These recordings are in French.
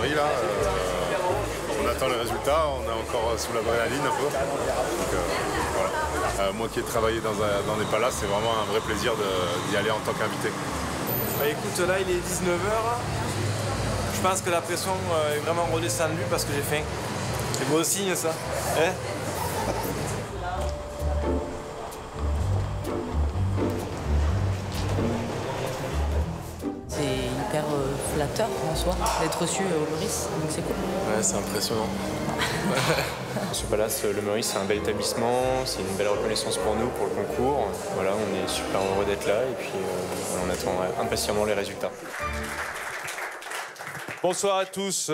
Paris, là. On attend les résultats, on est encore sous la adrénaline un peu. Donc, voilà. Moi qui ai travaillé dans des palaces, c'est vraiment un vrai plaisir d'y aller en tant qu'invité. Bah écoute, là il est 19 h. Je pense que la pression est vraiment redescendue parce que j'ai faim. C'est bon signe ça. Hein? C'est hyper flatteur en soi d'être reçu au Meurice, donc c'est cool. Ouais, c'est impressionnant. Ce palace, Le Meurice, c'est un bel établissement, c'est une belle reconnaissance pour nous, pour le concours. Voilà, on est super heureux d'être là et puis on attend impatiemment les résultats. Bonsoir à tous,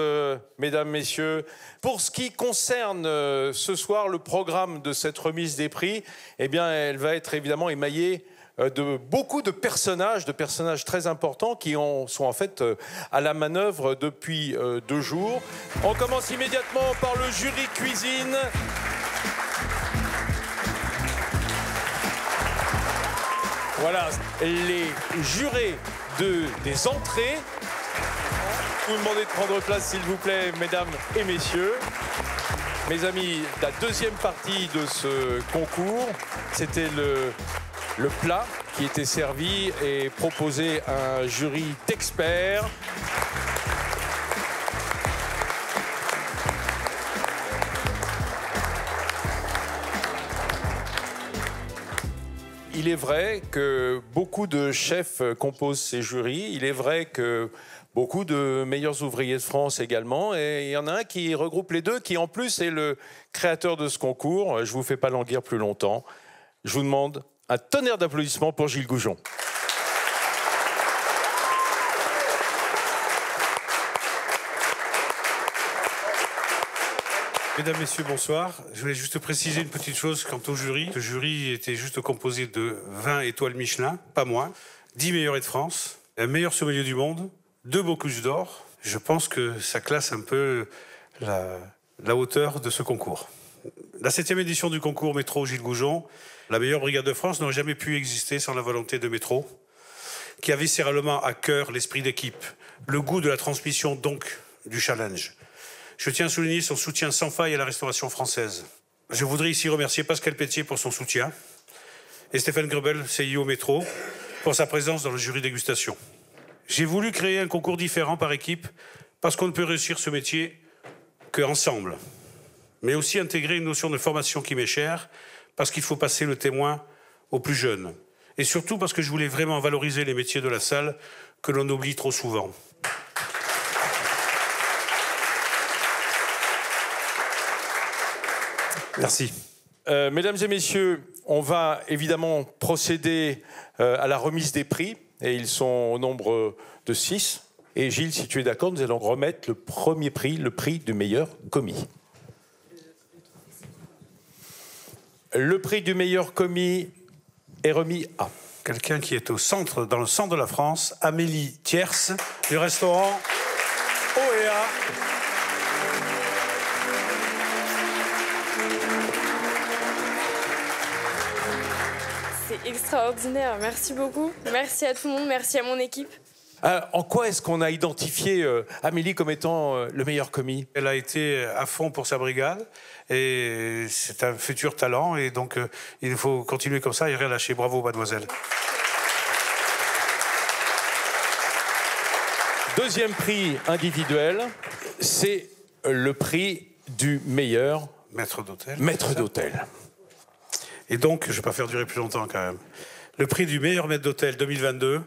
mesdames, messieurs. Pour ce qui concerne ce soir le programme de cette remise des prix, eh bien, elle va être évidemment émaillée de beaucoup de personnages très importants qui sont en fait à la manœuvre depuis 2 jours. On commence immédiatement par le jury cuisine. Voilà, les jurés des entrées. Vous demandez de prendre place, s'il vous plaît, mesdames et messieurs. Mes amis, la deuxième partie de ce concours, c'était le plat qui était servi et proposé à un jury d'experts. Il est vrai que beaucoup de chefs composent ces jurys. Il est vrai que beaucoup de meilleurs ouvriers de France également. Et il y en a un qui regroupe les deux, qui en plus est le créateur de ce concours. Je ne vous fais pas languir plus longtemps. Je vous demande un tonnerre d'applaudissements pour Gilles Goujon. Mesdames, messieurs, bonsoir. Je voulais juste préciser une petite chose quant au jury. Le jury était juste composé de 20 étoiles Michelin, pas moi, 10 meilleurs de France, un meilleur sommelier du monde, 2 Bocuse d'or. Je pense que ça classe un peu la hauteur de ce concours. La 7e édition du concours Métro Gilles Goujon, la meilleure brigade de France, n'aurait jamais pu exister sans la volonté de Métro, qui a viscéralement à cœur l'esprit d'équipe, le goût de la transmission, donc du challenge. Je tiens à souligner son soutien sans faille à la restauration française. Je voudrais ici remercier Pascal Pétier pour son soutien et Stéphane Grebel, CIO Métro, pour sa présence dans le jury dégustation. J'ai voulu créer un concours différent par équipe parce qu'on ne peut réussir ce métier qu'ensemble, mais aussi intégrer une notion de formation qui m'est chère parce qu'il faut passer le témoin aux plus jeunes et surtout parce que je voulais vraiment valoriser les métiers de la salle que l'on oublie trop souvent. Merci. Mesdames et messieurs, on va évidemment procéder à la remise des prix. Et ils sont au nombre de 6. Et Gilles, si tu es d'accord, nous allons remettre le premier prix, le prix du meilleur commis. Le prix du meilleur commis est remis à quelqu'un qui est dans le centre de la France, Amélie Thiers, du restaurant OEA. Extraordinaire, merci beaucoup. Merci à tout le monde, merci à mon équipe. En quoi est-ce qu'on a identifié Amélie comme étant le meilleur commis? Elle a été à fond pour sa brigade et c'est un futur talent et donc il faut continuer comme ça et rien lâcher. Bravo, mademoiselle. Deuxième prix individuel, c'est le prix du meilleur maître d'hôtel. Maître d'hôtel. Et donc, je ne vais pas faire durer plus longtemps quand même. Le prix du meilleur maître d'hôtel 2022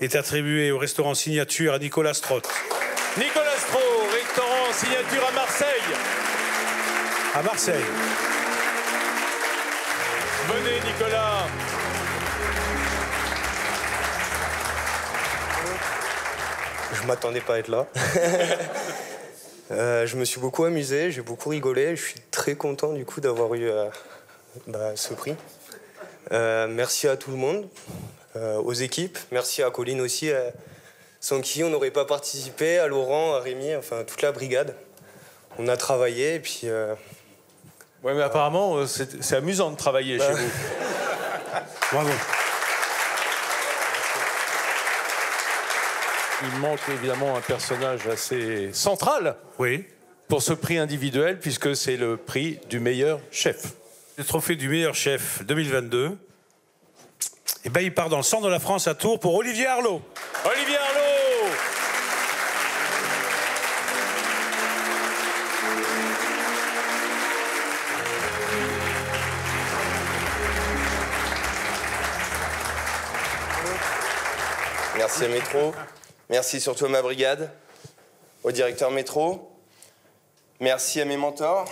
est attribué au restaurant Signature à Nicolas Strauss. Nicolas Strauss, restaurant Signature à Marseille. À Marseille. Venez, Nicolas. Je ne m'attendais pas à être là. Je me suis beaucoup amusé, j'ai beaucoup rigolé. Je suis très content du coup d'avoir eu... ce prix. Merci à tout le monde, aux équipes, merci à Coline aussi, sans qui on n'aurait pas participé, à Laurent, à Rémi, enfin toute la brigade. On a travaillé et puis... ouais mais apparemment c'est amusant de travailler chez vous. Bravo. Il manque évidemment un personnage assez central pour ce prix individuel, puisque c'est le prix du meilleur chef. Le trophée du meilleur chef 2022. Et bien, il part dans le centre de la France à Tours pour Olivier Arlot. Olivier Arlot! Merci à Métro. Merci surtout à ma brigade, au directeur Métro. Merci à mes mentors.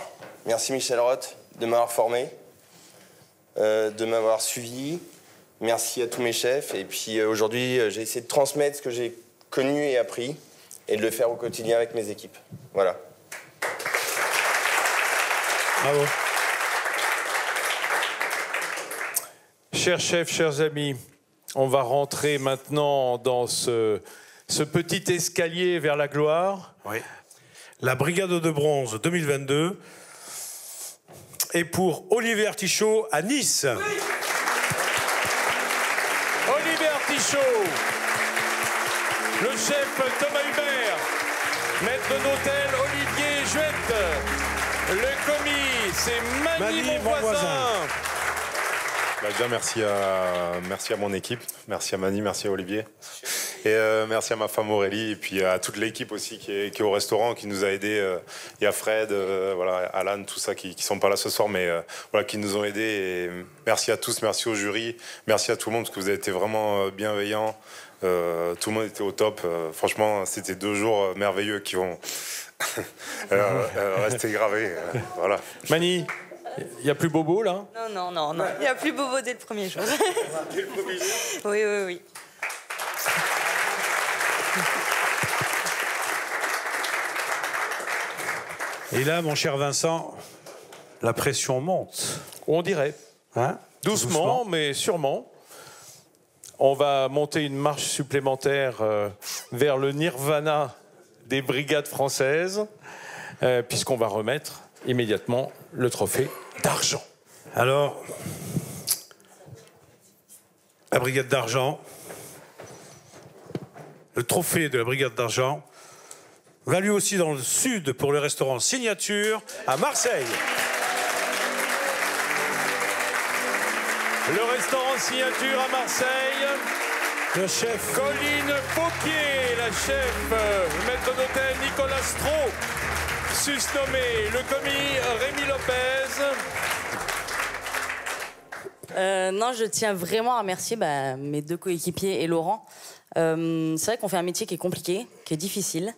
Merci Michel Roth de m'avoir formé, de m'avoir suivi. Merci à tous mes chefs. Et puis aujourd'hui, j'ai essayé de transmettre ce que j'ai connu et appris et de le faire au quotidien avec mes équipes. Voilà. Bravo. Chers chefs, chers amis, on va rentrer maintenant dans ce petit escalier vers la gloire. Oui. La brigade de bronze 2022 est pour Olivier Artichaud à Nice. Oui. Olivier Artichaud, le chef Thomas Hubert, maître d'hôtel Olivier Jouette, le commis, c'est Mani mon voisin. Bah bien, merci à mon équipe, merci à Mani, merci à Olivier. Et merci à ma femme Aurélie et puis à toute l'équipe aussi qui est au restaurant, qui nous a aidés. Il y a Fred, voilà, Alan, tout ça qui ne sont pas là ce soir, mais voilà, qui nous ont aidés. Et merci à tous, merci au jury, merci à tout le monde parce que vous avez été vraiment bienveillants. Tout le monde était au top. Franchement, c'était 2 jours merveilleux qui vont rester gravés. Voilà. Mani, il n'y a plus Bobo là? Non. Il n'y a plus Bobo dès le premier jour. Dès le premier jour? Oui. Et là, mon cher Vincent, la pression monte. On dirait. Hein? Doucement, mais sûrement. On va monter une marche supplémentaire vers le nirvana des brigades françaises, puisqu'on va remettre immédiatement le trophée d'argent. Alors, la brigade d'argent, le trophée de la brigade d'argent, va lui aussi dans le sud pour le restaurant Signature à Marseille. Le restaurant Signature à Marseille. Le chef Coline Pauquet, la chef, le maître d'hôtel Nicolas Strauss, susnommé le commis Rémi Lopez. Non, je tiens vraiment à remercier mes 2 coéquipiers et Laurent. C'est vrai qu'on fait un métier qui est compliqué, qui est difficile.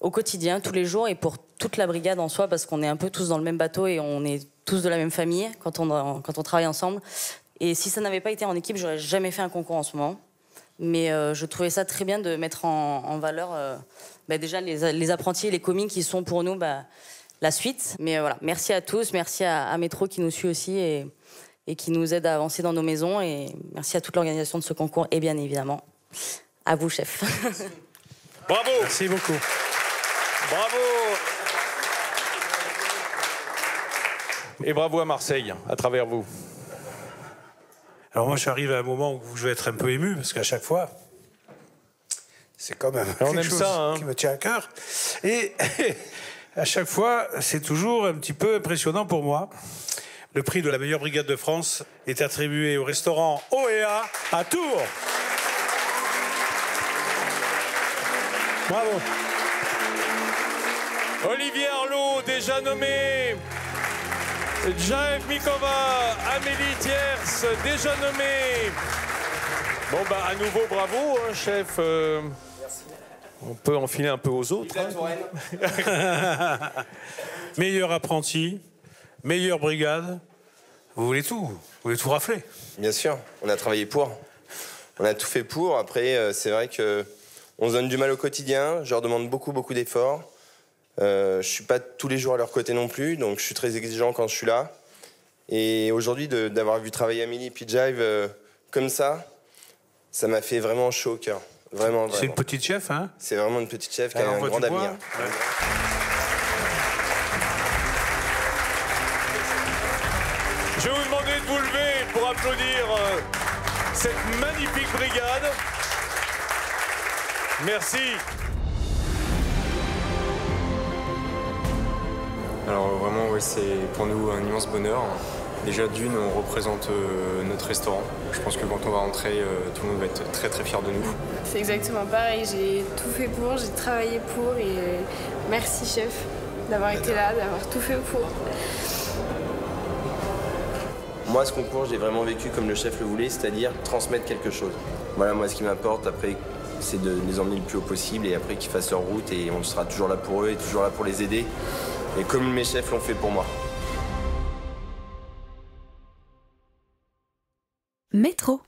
Au quotidien, tous les jours, et pour toute la brigade en soi, parce qu'on est un peu tous dans le même bateau et on est tous de la même famille quand on travaille ensemble. Et si ça n'avait pas été en équipe, j'aurais jamais fait un concours en ce moment. Mais je trouvais ça très bien de mettre en valeur déjà les apprentis et les commis qui sont pour nous la suite. Mais voilà, merci à tous, merci à Métro qui nous suit aussi et qui nous aide à avancer dans nos maisons. Et merci à toute l'organisation de ce concours et bien évidemment à vous, chef. Bravo. Merci beaucoup. Bravo. Et bravo à Marseille, à travers vous. Alors moi, j'arrive à un moment où je vais être un peu ému, parce qu'à chaque fois, c'est quand même quelque chose qui me tient à cœur. Et à chaque fois, c'est toujours un petit peu impressionnant pour moi. Le prix de la meilleure brigade de France est attribué au restaurant OEA à Tours. Bravo. Olivier Arlot, déjà nommé. Jaev Mikova, Amélie Thiers, déjà nommée. Bon, à nouveau, bravo, hein, chef. Merci. On peut enfiler un peu aux autres. Hein. Meilleur apprenti, meilleure brigade. Vous voulez tout rafler. Bien sûr, on a travaillé pour. On a tout fait pour. Après, c'est vrai que on se donne du mal au quotidien. Je leur demande beaucoup d'efforts. Je suis pas tous les jours à leur côté non plus, donc je suis très exigeant quand je suis là. Et aujourd'hui, d'avoir vu travailler Amélie et Jive comme ça, ça m'a fait vraiment chaud au cœur. Vraiment. C'est une petite chef, hein? C'est vraiment une petite chef qui a un grand avenir. Ouais. Je vais vous demander de vous lever pour applaudir cette magnifique brigade. Merci. Alors vraiment, oui, c'est pour nous un immense bonheur. Déjà d'une, on représente notre restaurant. Je pense que quand on va rentrer, tout le monde va être très très fier de nous. C'est exactement pareil, j'ai tout fait pour, j'ai travaillé pour et merci chef d'avoir été là, d'avoir tout fait pour. Moi, ce concours, j'ai vraiment vécu comme le chef le voulait, c'est-à-dire transmettre quelque chose. Voilà, moi, ce qui m'importe après, c'est de les emmener le plus haut possible et après qu'ils fassent leur route et on sera toujours là pour eux et toujours là pour les aider. Et comme mes chefs l'ont fait pour moi. Métro.